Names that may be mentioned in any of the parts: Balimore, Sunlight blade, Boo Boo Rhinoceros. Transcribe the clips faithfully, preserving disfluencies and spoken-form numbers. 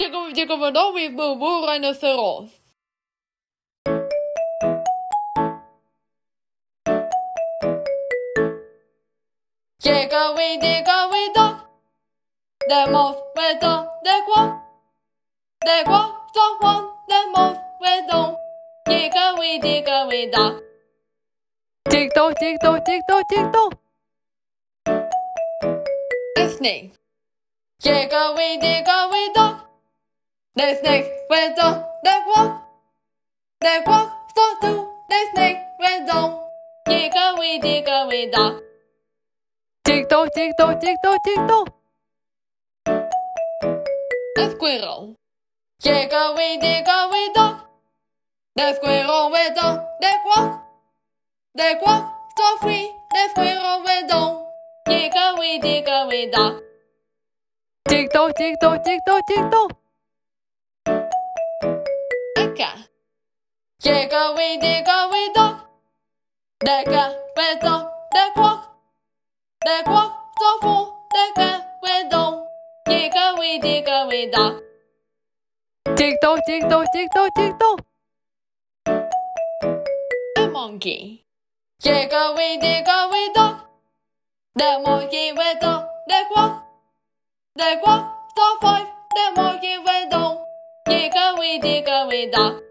Czego będzie kowodowi Boo Boo Rhinoceros. Jiggery diggery dog, the mouse went on the clock. The clock struck one, the mouse went on. Jiggery diggery dog. Tick tock, tick tock, tick tock, tick tock. Listening. Jiggery diggery dog, the snake went on the clock. The clock struck two, the snake went on. Jiggery diggery dog. Tick-tock, tick-tock, tick-tock, tick-tock. The squirrel. Jiggery, diggery, dog. The squirrel went on the clock. The clock struck three. The squirrel went on. Jiggery, diggery, dog. Tick-tock, tick-tock, tick-tock, tick-tock. The cat. Jiggery, diggery, dog. The cat went on the clock. The clock struck four, the cat went on. Jiggery diggery dog. Tick tock, tick tock, tick tock, tick tock. The monkey. Jiggery diggery dog. The monkey went on the clock. The clock struck five, the monkey went on. Jiggery diggery dog.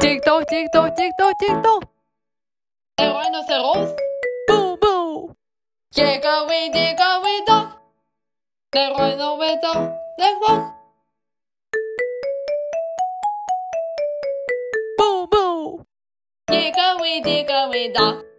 Tick tock, tick tock, tick tock, tick tock. The rhinoceros. Jiggery diggery dog, the rhino went on the clock. Boo boo. Jiggery diggery dog.